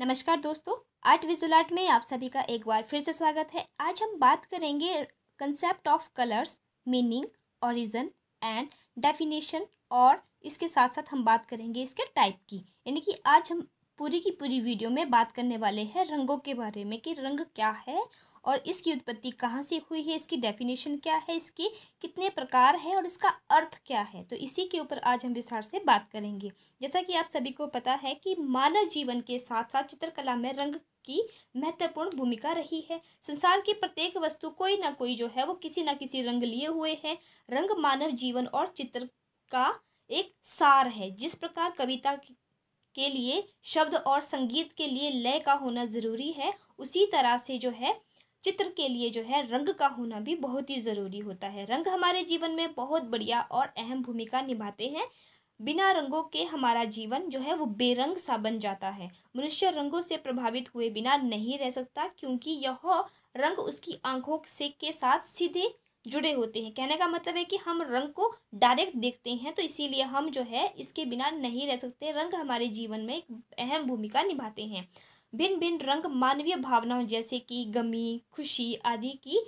नमस्कार दोस्तों, art visual art में आप सभी का एक बार फिर से स्वागत है। आज हम बात करेंगे concept of colours, meaning, origin and definition, और इसके साथ साथ हम बात करेंगे इसके टाइप की। यानी कि आज हम पूरी की पूरी वीडियो में बात करने वाले हैं रंगों के बारे में कि रंग क्या है और इसकी उत्पत्ति कहाँ से हुई है, इसकी डेफिनेशन क्या है, इसके कितने प्रकार है और इसका अर्थ क्या है। तो इसी के ऊपर आज हम विस्तार से बात करेंगे। जैसा कि आप सभी को पता है कि मानव जीवन के साथ साथ चित्रकला में रंग की महत्वपूर्ण भूमिका रही है। संसार की प्रत्येक वस्तु कोई ना कोई जो है वो किसी ना किसी रंग लिए हुए है। रंग मानव जीवन और चित्र का एक सार है। जिस प्रकार कविता के लिए शब्द और संगीत के लिए लय का होना ज़रूरी है, उसी तरह से जो है चित्र के लिए जो है रंग का होना भी बहुत ही ज़रूरी होता है। रंग हमारे जीवन में बहुत बढ़िया और अहम भूमिका निभाते हैं। बिना रंगों के हमारा जीवन जो है वो बेरंग सा बन जाता है। मनुष्य रंगों से प्रभावित हुए बिना नहीं रह सकता, क्योंकि यह रंग उसकी आँखों से के साथ सीधे जुड़े होते हैं। कहने का मतलब है कि हम रंग को डायरेक्ट देखते हैं, तो इसीलिए हम जो है इसके बिना नहीं रह सकते। रंग हमारे जीवन में एक अहम भूमिका निभाते हैं। भिन्न भिन्न रंग मानवीय भावनाओं जैसे कि गमी, खुशी आदि की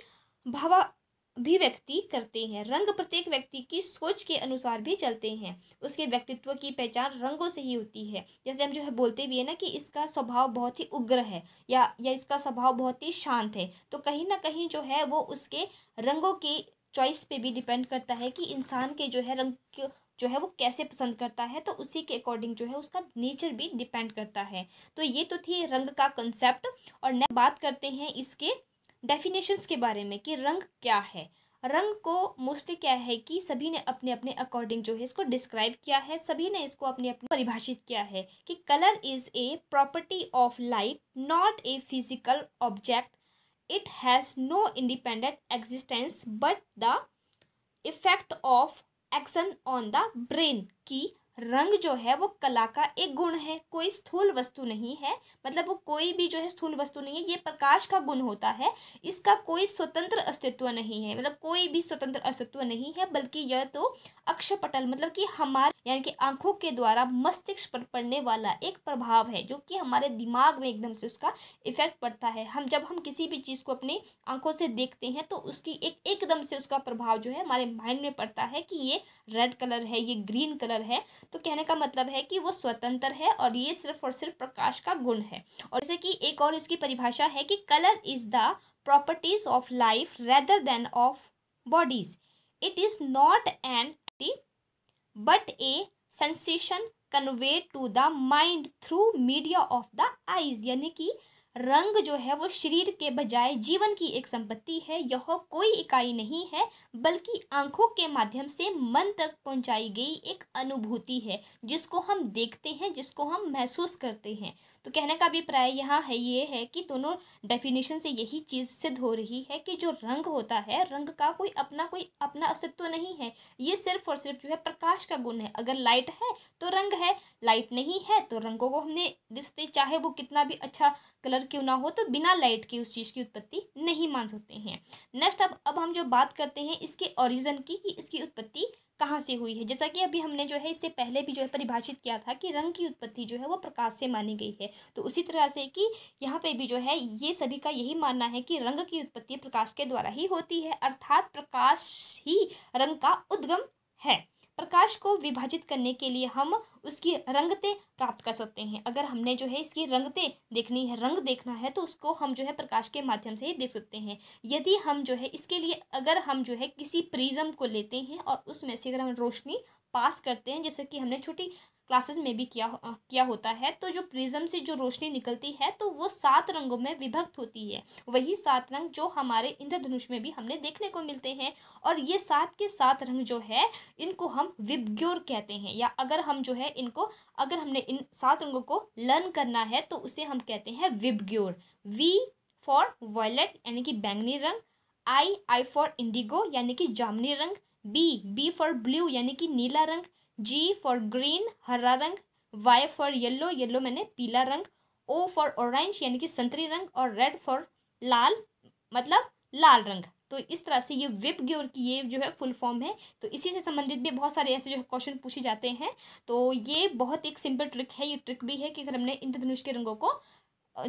भावाभिव्यक्ति करते हैं। रंग प्रत्येक व्यक्ति की सोच के अनुसार भी चलते हैं। उसके व्यक्तित्व की पहचान रंगों से ही होती है। जैसे हम जो है बोलते भी है ना कि इसका स्वभाव बहुत ही उग्र है या इसका स्वभाव बहुत ही शांत है, तो कहीं ना कहीं जो है वो उसके रंगों की चॉइस पे भी डिपेंड करता है कि इंसान के जो है रंग जो है वो कैसे पसंद करता है, तो उसी के अकॉर्डिंग जो है उसका नेचर भी डिपेंड करता है। तो ये तो थी रंग का कंसेप्ट, और नेक्स्ट बात करते हैं इसके डेफिनेशंस के बारे में कि रंग क्या है। रंग को मोस्टली क्या है कि सभी ने अपने अपने अकॉर्डिंग जो है इसको डिस्क्राइब किया है, सभी ने इसको अपने अपने परिभाषित किया है कि colour is a property of light, not a physical object. It has no independent existence but the effect of action on the brain. की रंग जो है वो कला का एक गुण है, कोई स्थूल वस्तु नहीं है। मतलब वो कोई भी जो है स्थूल वस्तु नहीं है, ये प्रकाश का गुण होता है। इसका कोई स्वतंत्र अस्तित्व नहीं है, मतलब कोई भी स्वतंत्र अस्तित्व नहीं है, बल्कि यह तो अक्षपटल मतलब कि हमारे यानी कि आँखों के द्वारा मस्तिष्क पर पड़ने वाला एक प्रभाव है, जो कि हमारे दिमाग में एकदम से उसका इफेक्ट पड़ता है। हम जब हम किसी भी चीज़ को अपनी आँखों से देखते हैं तो उसकी एकदम से उसका प्रभाव जो है हमारे माइंड में पड़ता है कि ये रेड कलर है, ये ग्रीन कलर है। तो कहने का मतलब है कि वो स्वतंत्र है और ये सिर्फ और सिर्फ प्रकाश का गुण है। और जैसे कि एक और इसकी परिभाषा है कि colour is the properties of life rather than of bodies. It is not an but a sensation convey to the mind through media of the eyes. यानी कि रंग जो है वो शरीर के बजाय जीवन की एक संपत्ति है। यह कोई इकाई नहीं है, बल्कि आँखों के माध्यम से मन तक पहुँचाई गई एक अनुभूति है, जिसको हम देखते हैं, जिसको हम महसूस करते हैं। तो कहने का अभिप्राय यहाँ है ये है कि दोनों डेफिनेशन से यही चीज़ सिद्ध हो रही है कि जो रंग होता है, रंग का कोई अपना अस्तित्व नहीं है। ये सिर्फ और सिर्फ जो है प्रकाश का गुण है। अगर लाइट है तो रंग है, लाइट नहीं है तो रंगों को हमने दिखते चाहे वो कितना भी अच्छा कलर क्यों ना हो, तो बिना लाइट के उस चीज़ की उत्पत्ति नहीं मान सकते हैं। नेक्स्ट अब हम जो बात करते हैं इसके ओरिजिन की कि इसकी उत्पत्ति कहाँ से हुई है। जैसा कि अभी हमने जो है इससे पहले भी जो है परिभाषित किया था कि रंग की उत्पत्ति जो है वो प्रकाश से मानी गई है, तो उसी तरह से कि यहाँ पे भी जो है ये सभी का यही मानना है कि रंग की उत्पत्ति प्रकाश के द्वारा ही होती है, अर्थात प्रकाश ही रंग का उद्गम है। प्रकाश को विभाजित करने के लिए हम उसकी रंगतें प्राप्त कर सकते हैं। अगर हमने जो है इसकी रंगतें देखनी है, रंग देखना है, तो उसको हम जो है प्रकाश के माध्यम से ही देख सकते हैं। यदि हम जो है इसके लिए अगर हम जो है किसी प्रिज्म को लेते हैं और उसमें से अगर हम रोशनी पास करते हैं, जैसे कि हमने छोटी क्लासेस में भी किया होता है, तो जो प्रिज्म से जो रोशनी निकलती है तो वो 7 रंगों में विभक्त होती है। वही 7 रंग जो हमारे इंद्रधनुष में भी हमने देखने को मिलते हैं, और ये 7 के 7 रंग जो है इनको हम विबग्योर कहते हैं, या अगर हम जो है इनको अगर हमने इन 7 रंगों को लर्न करना है तो उसे हम कहते हैं विबग्योर। वी फॉर वायलेट यानी कि बैंगनी रंग, आई फॉर इंडिगो यानी कि जामुनी रंग, बी फॉर ब्लू यानी कि नीला रंग, जी फॉर ग्रीन हरा रंग, वाई फॉर येलो मैंने पीला रंग, ओ फॉर ऑरेंज यानी कि संतरी रंग, और रेड फॉर लाल मतलब लाल रंग। तो इस तरह से ये विप ग्योर की ये जो है फुल फॉर्म है। तो इसी से संबंधित भी बहुत सारे ऐसे जो है क्वेश्चन पूछे जाते हैं। तो ये बहुत एक सिंपल ट्रिक है, ये ट्रिक भी है कि अगर हमने इंद्रधनुष के रंगों को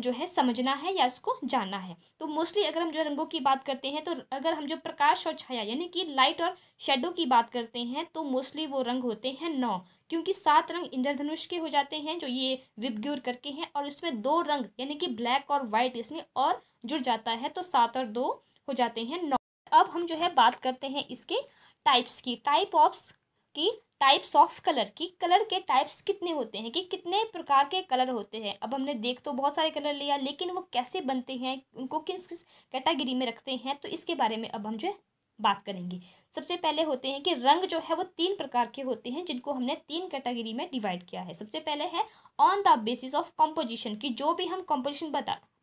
जो है समझना है या इसको जानना है। तो मोस्टली अगर हम जो रंगों की बात करते हैं, तो अगर हम जो प्रकाश और छाया यानी कि लाइट और शेडो की बात करते हैं, तो मोस्टली वो रंग होते हैं 9, क्योंकि 7 रंग इंद्रधनुष के हो जाते हैं जो ये विप ग्योर करके हैं, और इसमें 2 रंग यानी कि ब्लैक और वाइट इसमें और जुड़ जाता है, तो 7 और 2 हो जाते हैं 9। अब हम जो है बात करते हैं इसके टाइप्स की, टाइप्स ऑफ कलर की। कलर के टाइप्स कितने होते हैं कि कितने प्रकार के कलर होते हैं। अब हमने देख तो बहुत सारे कलर लिया, लेकिन वो कैसे बनते हैं, उनको किस किस कैटेगरी में रखते हैं, तो इसके बारे में अब हम जो है बात करेंगे। सबसे पहले होते हैं कि रंग जो है वो 3 प्रकार के होते हैं, जिनको हमने 3 कैटेगरी में डिवाइड किया है। सबसे पहले है on the basis of composition, कि जो भी हम कॉम्पोजिशन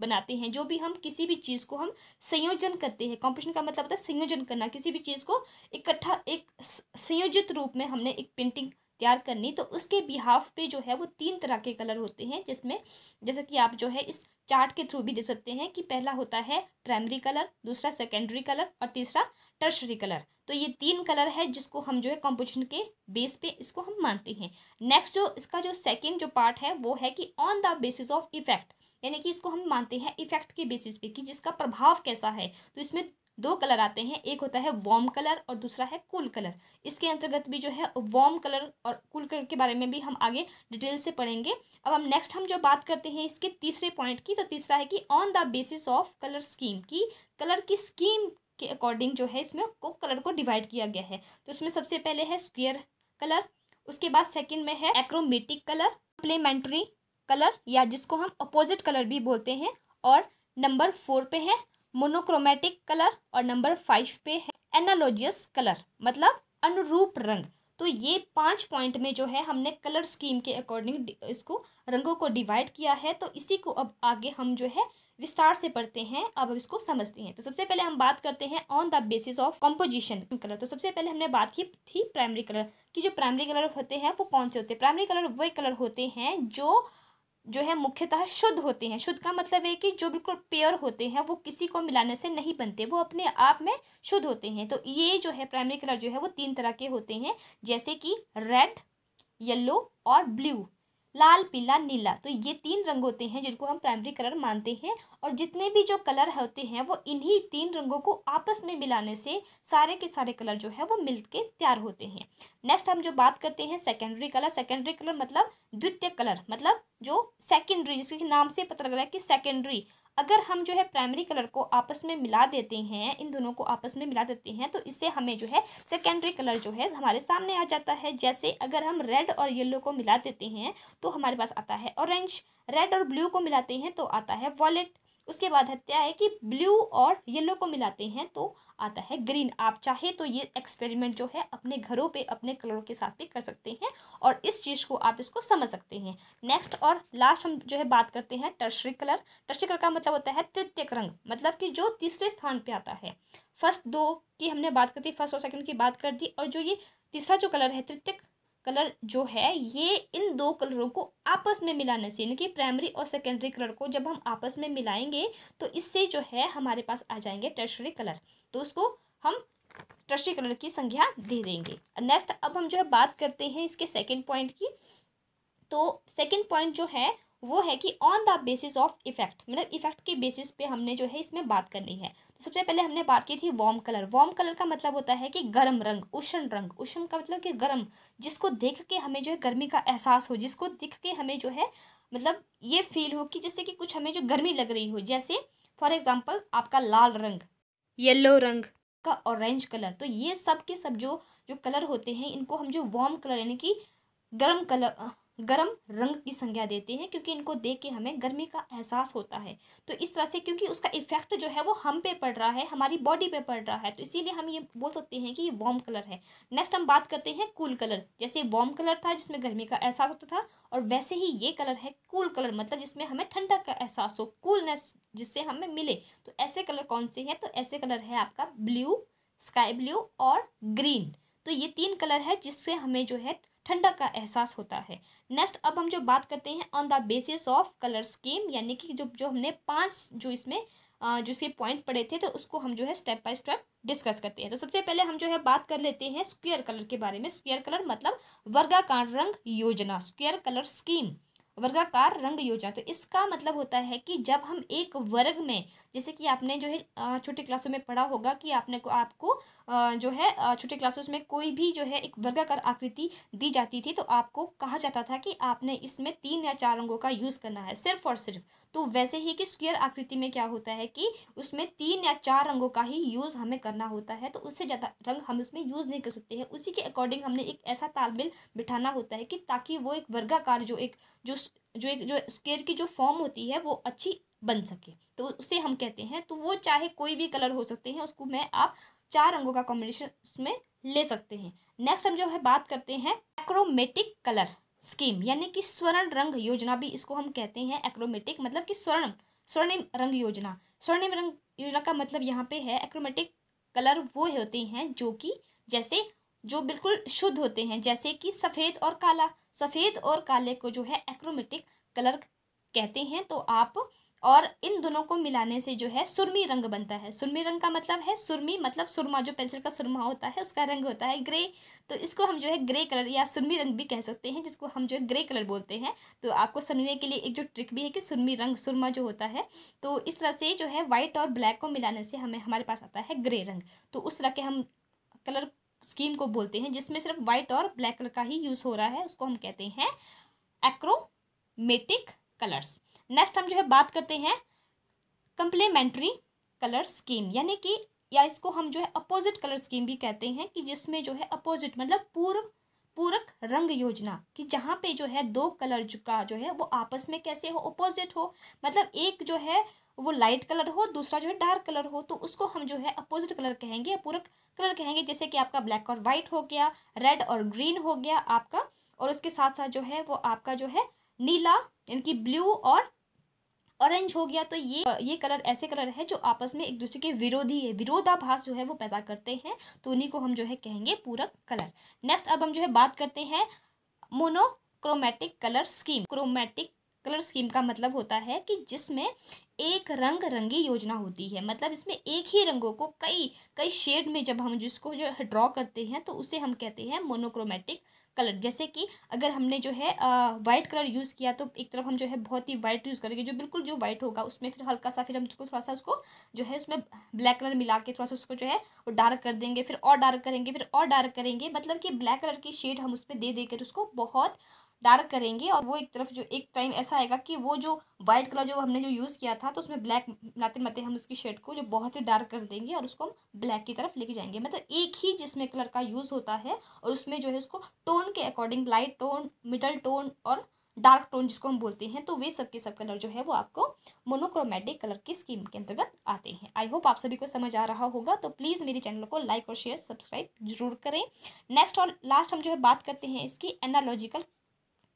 बनाते हैं, जो भी हम किसी भी चीज़ को हम संयोजन करते हैं। कॉम्पोजिशन का मतलब होता है संयोजन करना, किसी भी चीज़ को इकट्ठा एक संयोजित रूप में हमने एक पेंटिंग तैयार करनी, तो उसके बिहाफ पे जो है वो 3 तरह के कलर होते हैं, जिसमें जैसा कि आप जो है इस चार्ट के थ्रू भी देख सकते हैं कि पहला होता है प्राइमरी कलर, दूसरा सेकेंडरी कलर और तीसरा टर्शरी कलर। तो ये 3 कलर है जिसको हम जो है कॉम्पोजिशन के बेस पे इसको हम मानते हैं। नेक्स्ट जो इसका जो सेकेंड जो पार्ट है वो है कि on the basis of effect, यानी कि इसको हम मानते हैं इफेक्ट के बेसिस पे कि जिसका प्रभाव कैसा है। तो इसमें 2 कलर आते हैं, एक होता है वार्म कलर और दूसरा है कूल कलर। इसके अंतर्गत भी जो है वार्म कलर और कूल कलर के बारे में भी हम आगे डिटेल से पढ़ेंगे। अब हम नेक्स्ट हम जो बात करते हैं इसके तीसरे पॉइंट की, तो तीसरा है कि on the basis of colour scheme, की कलर की स्कीम के अकॉर्डिंग जो है इसमें कलर को डिवाइड किया गया है। तो इसमें सबसे पहले है स्क्वायर कलर, उसके बाद सेकेंड में है एक्रोमेटिक कलर, कॉम्प्लीमेंट्री कलर या जिसको हम अपोजिट कलर भी बोलते हैं, और नंबर 4 पे है मोनोक्रोमेटिक कलर और नंबर 5 पे है एनालोजियस कलर, मतलब अनुरूप रंग। तो ये 5 पॉइंट में जो है हमने कलर स्कीम के अकॉर्डिंग इसको रंगों को डिवाइड किया है। तो इसी को अब आगे हम जो है विस्तार से पढ़ते हैं, अब इसको समझते हैं। तो सबसे पहले हम बात करते हैं on the basis of composition colour. तो सबसे पहले हमने बात की थी प्राइमरी कलर की। जो प्राइमरी कलर होते हैं वो कौन से होते हैं? प्राइमरी कलर वही कलर होते हैं जो है मुख्यतः शुद्ध होते हैं। शुद्ध का मतलब है कि जो बिल्कुल प्योर होते हैं, वो किसी को मिलाने से नहीं बनते, वो अपने आप में शुद्ध होते हैं। तो ये जो है प्राइमरी कलर जो है वो 3 तरह के होते हैं, जैसे कि रेड, येलो और ब्लू, लाल, पीला, नीला। तो ये 3 रंग होते हैं जिनको हम प्राइमरी कलर मानते हैं। और जितने भी जो कलर होते हैं वो इन्हीं 3 रंगों को आपस में मिलाने से सारे के सारे कलर जो है वो मिलके तैयार होते हैं। नेक्स्ट हम जो बात करते हैं सेकेंडरी कलर। सेकेंडरी कलर मतलब द्वितीय कलर, मतलब जो सेकेंडरी, जिसके नाम से पता लग रहा है कि सेकेंडरी। अगर हम जो है प्राइमरी कलर को आपस में मिला देते हैं, इन दोनों को आपस में मिला देते हैं, तो इससे हमें जो है सेकेंडरी कलर जो है हमारे सामने आ जाता है। जैसे अगर हम रेड और येलो को मिला देते हैं तो हमारे पास आता है ऑरेंज, रेड और ब्लू को मिलाते हैं तो आता है वॉयलेट। उसके बाद हत्या है कि ब्लू और येलो को मिलाते हैं तो आता है ग्रीन। आप चाहे तो ये एक्सपेरिमेंट जो है अपने घरों पे अपने कलरों के साथ भी कर सकते हैं और इस चीज़ को आप इसको समझ सकते हैं। नेक्स्ट और लास्ट हम जो है बात करते हैं टर्शरी कलर। टर्शरी कलर का मतलब होता है तृतीयक रंग, मतलब कि जो तीसरे स्थान पे आता है। फर्स्ट 2 की हमने बात कर दी, फर्स्ट और सेकेंड की बात कर दी, और जो ये तीसरा जो कलर है तृतीयक कलर जो है, ये इन 2 कलरों को आपस में मिलाने से, यानी कि प्राइमरी और सेकेंडरी कलर को जब हम आपस में मिलाएंगे तो इससे जो है हमारे पास आ जाएंगे टर्शरी कलर। तो उसको हम टर्शरी कलर की संज्ञा दे देंगे। नेक्स्ट अब हम जो है बात करते हैं इसके सेकेंड पॉइंट की। तो सेकेंड पॉइंट जो है वो है कि on the basis of effect, मतलब इफेक्ट के बेसिस पे हमने जो है इसमें बात करनी है। तो सबसे पहले हमने बात की थी वार्म कलर। वार्म कलर का मतलब होता है कि गर्म रंग, उष्ण रंग। उष्ण का मतलब कि गर्म, जिसको देख के हमें जो है गर्मी का एहसास हो, जिसको देख के हमें जो है मतलब ये फील हो कि जैसे कि कुछ हमें जो गर्मी लग रही हो। जैसे फॉर एग्जाम्पल आपका लाल रंग, येलो रंग का, ऑरेंज कलर। तो ये सब के सब जो कलर होते हैं इनको हम जो वार्म कलर यानी कि गर्म कलर, गर्म रंग की संज्ञा देते हैं, क्योंकि इनको देख के हमें गर्मी का एहसास होता है। तो इस तरह से क्योंकि उसका इफेक्ट जो है वो हम पे पड़ रहा है, हमारी बॉडी पे पड़ रहा है, तो इसीलिए हम ये बोल सकते हैं कि ये वार्म कलर है। नेक्स्ट हम बात करते हैं कूल कलर। जैसे वार्म कलर था जिसमें गर्मी का एहसास होता था, और वैसे ही ये कलर है कूल कलर, मतलब जिसमें हमें ठंडक का एहसास हो, कूलनेस जिससे हमें मिले। तो ऐसे कलर कौन से हैं? तो ऐसे कलर है आपका ब्लू, स्काई ब्लू और ग्रीन। तो ये 3 कलर है जिससे हमें जो है ठंडा का एहसास होता है। नेक्स्ट अब हम जो बात करते हैं on the basis of colour scheme, यानी कि जो हमने 5 जो इसमें जो इसके पॉइंट पड़े थे, तो उसको हम जो है स्टेप बाय स्टेप डिस्कस करते हैं। तो सबसे पहले हम जो है बात कर लेते हैं स्क्वायर कलर के बारे में। स्क्वायर कलर मतलब वर्गाकार रंग योजना, स्क्वायर कलर स्कीम, वर्गाकार रंग योजना। तो इसका मतलब होता है कि जब हम एक वर्ग में, जैसे कि आपने जो है छोटी क्लासों में पढ़ा होगा कि आपको जो है छोटे क्लासेस में कोई भी जो है एक वर्गाकार आकृति दी जाती थी, तो आपको कहा जाता था कि आपने इसमें 3 या 4 रंगों का यूज़ करना है सिर्फ और सिर्फ। तो वैसे ही कि स्क्वायर आकृति में क्या होता है कि उसमें 3 या 4 रंगों का ही यूज़ हमें करना होता है, तो उससे ज़्यादा रंग हम उसमें यूज़ नहीं कर सकते हैं। उसी के अकॉर्डिंग हमने एक ऐसा तालमेल बिठाना होता है कि ताकि वो एक वर्गाकार जो स्क्वायर की जो फॉर्म होती है वो अच्छी बन सके, तो उसे हम कहते हैं। तो वो चाहे कोई भी कलर हो सकते हैं, उसको मैं आप 4 रंगों का कॉम्बिनेशन उसमें ले सकते हैं। नेक्स्ट हम जो है बात करते हैं एक्रोमेटिक कलर स्कीम, यानी कि स्वर्ण रंग योजना भी इसको हम कहते हैं। एक्रोमेटिक मतलब कि स्वर्णिम रंग योजना। स्वर्णिम रंग योजना का मतलब यहाँ पे है एक्रोमेटिक कलर वो होते हैं जो कि जैसे जो बिल्कुल शुद्ध होते हैं, जैसे कि सफ़ेद और काला। सफ़ेद और काले को जो है एक्रोमेटिक कलर कहते हैं। तो आप और इन दोनों को मिलाने से जो है सुरमी रंग बनता है। सुरमी रंग का मतलब है सुरमी मतलब सुरमा, जो पेंसिल का सुरमा होता है उसका रंग होता है ग्रे। तो इसको हम जो है ग्रे कलर या सुरमी रंग भी कह सकते हैं, जिसको हम जो है ग्रे कलर बोलते हैं। तो आपको समझने के लिए एक जो ट्रिक भी है कि सुरमी रंग सुरमा जो होता है, तो इस तरह से जो है वाइट और ब्लैक को मिलाने से हमारे पास आता है ग्रे रंग। तो उस तरह के हम कलर स्कीम को बोलते हैं जिसमें सिर्फ वाइट और ब्लैक कलर का ही यूज़ हो रहा है, उसको हम कहते हैं एक्रोमेटिक कलर्स। नेक्स्ट हम जो है बात करते हैं कंप्लीमेंट्री कलर स्कीम, यानी कि या इसको हम जो है अपोजिट कलर स्कीम भी कहते हैं, कि जिसमें जो है अपोजिट मतलब पूरक रंग योजना, कि जहाँ पे जो है 2 कलर का जो है वो आपस में कैसे हो, अपोजिट हो। मतलब एक जो है वो लाइट कलर हो, दूसरा जो है डार्क कलर हो, तो उसको हम जो है अपोजिट कलर कहेंगे या पूरक कलर कहेंगे। जैसे कि आपका ब्लैक और वाइट हो गया, रेड और ग्रीन हो गया आपका, और उसके साथ साथ जो है वो आपका जो है नीला यानी कि ब्लू और ऑरेंज हो गया। तो ये कलर ऐसे कलर है जो आपस में एक दूसरे के विरोधी है, विरोधाभास जो है वो पैदा करते हैं, तो उन्हीं को हम जो है कहेंगे पूरक कलर। नेक्स्ट अब हम जो है बात करते हैं monochromatic colour scheme. Chromatic colour scheme का मतलब होता है कि जिसमें एक रंग रंगी योजना होती है, मतलब इसमें एक ही रंगों को कई शेड में जब हम जिसको जो है ड्रॉ करते हैं, तो उसे हम कहते हैं मोनोक्रोमेटिक कलर। जैसे कि अगर हमने जो है वाइट कलर यूज़ किया, तो एक तरफ हम जो है बहुत ही वाइट यूज़ करेंगे, जो बिल्कुल जो वाइट होगा उसमें फिर हल्का सा फिर हम उसको थोड़ा सा उसको जो है उसमें ब्लैक कलर मिला के थोड़ा सा उसको जो है वो डार्क कर देंगे, फिर और डार्क करेंगे, फिर और डार्क करेंगे। मतलब कि ब्लैक कलर की शेड हम उस पर दे देकर उसको बहुत डार्क करेंगे, और वो एक तरफ जो एक टाइम ऐसा आएगा कि वो जो वाइट कलर जो हमने जो यूज़ किया था, तो उसमें ब्लैक मिलाते मिलाते हम उसकी शेड को जो बहुत ही डार्क कर देंगे और उसको हम ब्लैक की तरफ लेके जाएंगे। मतलब एक ही जिसमें कलर का यूज़ होता है, और उसमें जो है उसको टोन के according light tone, middle tone और डार्क टोन जिसको हम बोलते हैं, तो वे सब के सब कलर जो है वो आपको मोनोक्रोमेटिक कलर की स्कीम के अंतर्गत आते हैं। आई होप आप सभी को समझ आ रहा होगा। तो प्लीज़ मेरे चैनल को लाइक और शेयर सब्सक्राइब जरूर करें। नेक्स्ट और लास्ट हम जो है बात करते हैं इसकी एनालॉजिकल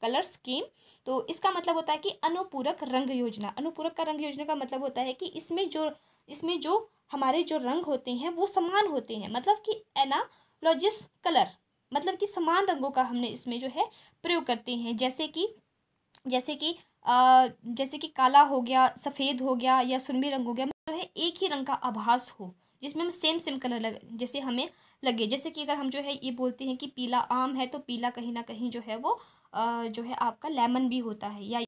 कलर स्कीम। तो इसका मतलब होता है कि अनुपूरक रंग योजना। अनुपूरक का रंग योजना का मतलब होता है कि इसमें जो हमारे जो रंग होते हैं वो समान होते हैं, मतलब कि एनालॉजिस कलर मतलब कि समान रंगों का हमने इसमें जो है प्रयोग करते हैं। जैसे कि काला हो गया, सफ़ेद हो गया या सुरमी रंग हो गया, मतलब जो है एक ही रंग का आभास हो, जिसमें हम सेम कलर जैसे हमें लगे। जैसे कि अगर हम जो है ये बोलते हैं कि पीला आम है, तो पीला कहीं ना कहीं जो है वो जो है आपका लेमन भी होता है। या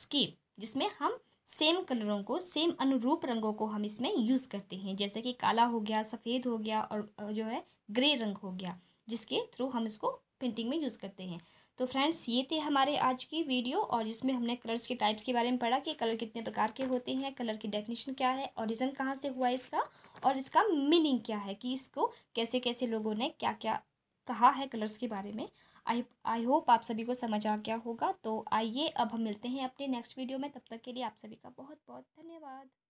स्कीम जिसमें हम सेम कलरों को, सेम अनुरूप रंगों को हम इसमें यूज़ करते हैं, जैसे कि काला हो गया, सफ़ेद हो गया और जो है ग्रे रंग हो गया, जिसके थ्रू हम इसको पेंटिंग में यूज़ करते हैं। तो फ्रेंड्स, ये थे हमारे आज की वीडियो, और जिसमें हमने कलर्स के टाइप्स के बारे में पढ़ा कि कलर कितने प्रकार के होते हैं, कलर की डेफिनेशन क्या है, ओरिजिन कहाँ से हुआ इसका, और इसका मीनिंग क्या है, कि इसको कैसे कैसे लोगों ने क्या क्या कहा है कलर्स के बारे में। आई होप आप सभी को समझ आ गया होगा। तो आइए अब हम मिलते हैं अपने नेक्स्ट वीडियो में। तब तक के लिए आप सभी का बहुत बहुत धन्यवाद।